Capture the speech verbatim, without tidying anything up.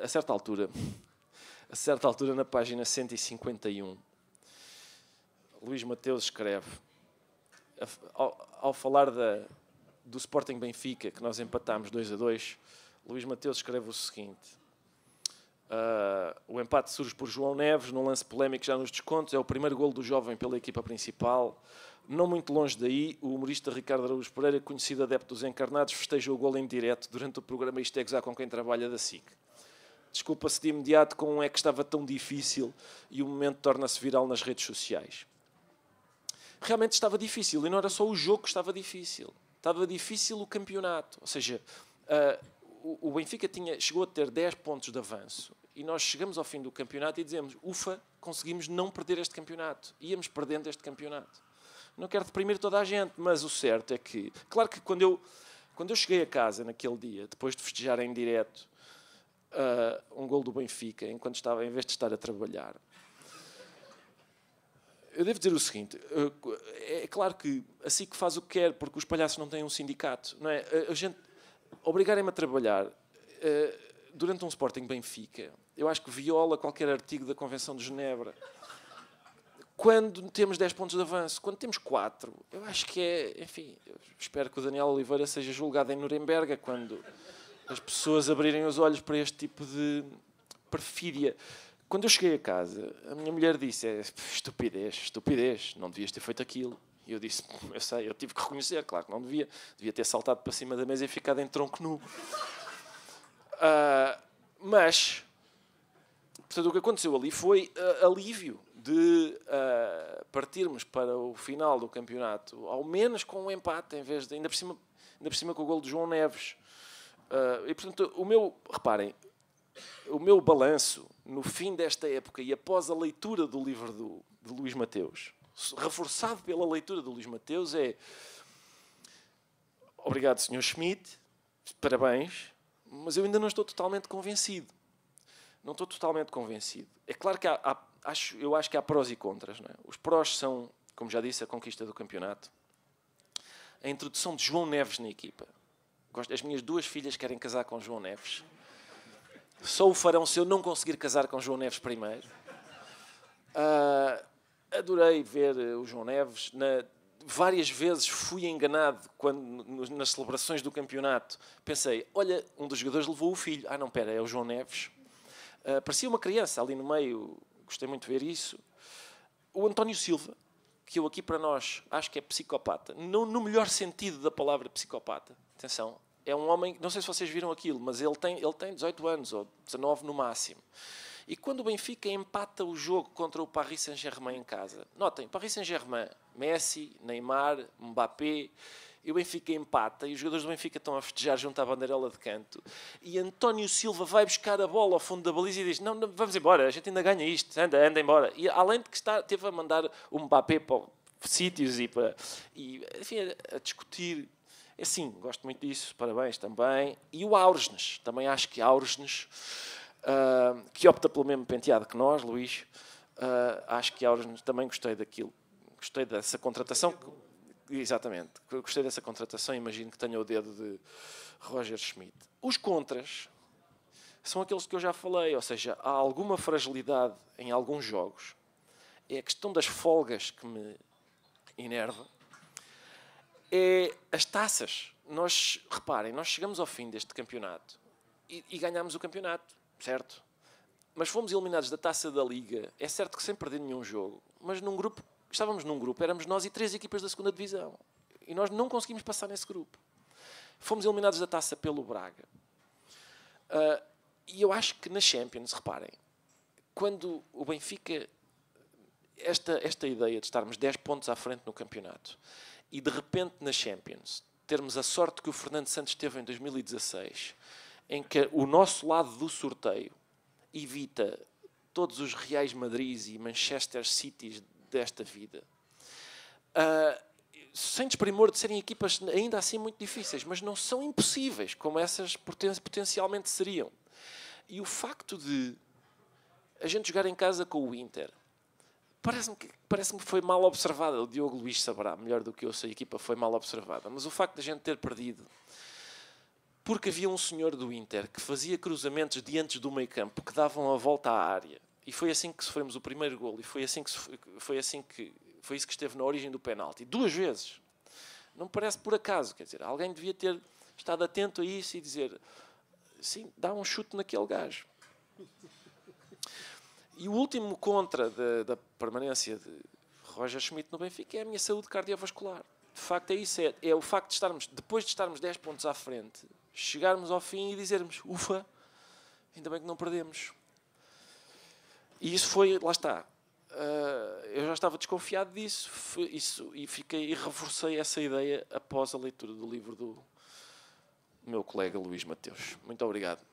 A certa altura, a certa altura na página cento e cinquenta e um, Luís Mateus escreve, ao, ao falar da, do Sporting Benfica, que nós empatámos dois a dois, Luís Mateus escreve o seguinte: uh, o empate surge por João Neves, num lance polémico já nos descontos, é o primeiro golo do jovem pela equipa principal. Não muito longe daí, o humorista Ricardo Araújo Pereira, conhecido adepto dos encarnados, festejou o golo em direto durante o programa Istexá com quem trabalha da S I C. Desculpa-se de imediato com um é que estava tão difícil e o momento torna-se viral nas redes sociais. Realmente estava difícil, e não era só o jogo que estava difícil. Estava difícil o campeonato. Ou seja, uh, o Benfica tinha, chegou a ter dez pontos de avanço e nós chegamos ao fim do campeonato e dizemos, ufa, conseguimos não perder este campeonato. Íamos perdendo este campeonato. Não quero deprimir toda a gente, mas o certo é que... Claro que quando eu, quando eu cheguei a casa naquele dia, depois de festejar em direto, Uh, um golo do Benfica, enquanto estava, em vez de estar a trabalhar, eu devo dizer o seguinte: uh, é claro que a S I C faz o que quer, porque os palhaços não têm um sindicato, não é? A gente, obrigarem-me a trabalhar uh, durante um Sporting Benfica, eu acho que viola qualquer artigo da Convenção de Genebra. Quando temos dez pontos de avanço, quando temos quatro, eu acho que é, enfim, eu espero que o Daniel Oliveira seja julgado em Nuremberg quando as pessoas abrirem os olhos para este tipo de perfídia. Quando eu cheguei a casa, a minha mulher disse, é estupidez, estupidez, não devias ter feito aquilo. E eu disse, eu sei, eu tive que reconhecer, claro que não devia. Devia ter saltado para cima da mesa e ficado em tronco nu. Uh, mas, portanto, o que aconteceu ali foi uh, alívio de uh, partirmos para o final do campeonato, ao menos com um empate, em vez de, ainda por cima, ainda por cima com o golo de João Neves. Uh, e, portanto, o meu, reparem, o meu balanço no fim desta época e após a leitura do livro do, de Luís Mateus, reforçado pela leitura do Luís Mateus, é: obrigado, senhor Schmidt, parabéns, mas eu ainda não estou totalmente convencido. Não estou totalmente convencido. É claro que há, há, acho, eu acho que há prós e contras, não é? Os prós são, como já disse, a conquista do campeonato, a introdução de João Neves na equipa. As minhas duas filhas querem casar com João Neves. Só o farão se eu não conseguir casar com João Neves primeiro. Uh, adorei ver o João Neves. Na, várias vezes fui enganado quando, nas celebrações do campeonato. Pensei, olha, um dos jogadores levou o filho. Ah, não, pera, é o João Neves. Uh, parecia uma criança ali no meio. Gostei muito de ver isso. O António Silva, que eu aqui para nós acho que é psicopata. Não no melhor sentido da palavra psicopata. Atenção, é um homem, não sei se vocês viram aquilo, mas ele tem, ele tem dezoito anos, ou dezanove no máximo. E quando o Benfica empata o jogo contra o Paris Saint-Germain em casa, notem, Paris Saint-Germain, Messi, Neymar, Mbappé, e o Benfica empata, e os jogadores do Benfica estão a festejar junto à bandeirola de canto, e António Silva vai buscar a bola ao fundo da baliza e diz, não, não vamos embora, a gente ainda ganha isto, anda, anda embora. E além de que está, teve a mandar o Mbappé para sítios e para... E, enfim, a, a discutir... Sim, gosto muito disso, parabéns também. E o Auresnes, também acho que Auresnes, uh, que opta pelo mesmo penteado que nós, Luís, uh, acho que Auresnes, também gostei daquilo, gostei dessa contratação, exatamente, gostei dessa contratação, imagino que tenha o dedo de Roger Schmidt. Os contras são aqueles que eu já falei, ou seja, há alguma fragilidade em alguns jogos, é a questão das folgas que me enerva, é as taças. Nós, reparem, nós chegamos ao fim deste campeonato e, e ganhámos o campeonato, certo? Mas fomos eliminados da Taça da Liga, é certo que sem perder nenhum jogo, mas num grupo, estávamos num grupo, éramos nós e três equipas da segunda divisão, e nós não conseguimos passar nesse grupo. Fomos eliminados da Taça pelo Braga. Uh, e eu acho que na Champions, reparem, quando o Benfica, esta, esta ideia de estarmos dez pontos à frente no campeonato, e de repente na Champions termos a sorte que o Fernando Santos teve em dois mil e dezasseis, em que o nosso lado do sorteio evita todos os Reais Madrid e Manchester City desta vida, uh, sem desprimor de serem equipas ainda assim muito difíceis, mas não são impossíveis como essas poten- potencialmente seriam. E o facto de a gente jogar em casa com o Inter, Parece-me que, parece-me que foi mal observada. O Diogo Luís saberá melhor do que eu se a equipa foi mal observada. Mas o facto de a gente ter perdido Porque havia um senhor do Inter que fazia cruzamentos diante do meio campo, que davam a volta à área. E foi assim que sofremos o primeiro golo. E foi assim que foi, assim que, foi isso que esteve na origem do penalti. Duas vezes. Não parece por acaso. Quer dizer, alguém devia ter estado atento a isso e dizer... Sim, dá um chute naquele gajo. E o último contra da, da permanência de Roger Schmidt no Benfica é a minha saúde cardiovascular. De facto, é isso. É, é o facto de estarmos, depois de estarmos dez pontos à frente, chegarmos ao fim e dizermos, ufa, ainda bem que não perdemos. E isso foi, lá está, uh, eu já estava desconfiado disso isso, e, fiquei, e reforcei essa ideia após a leitura do livro do meu colega Luís Mateus. Muito obrigado.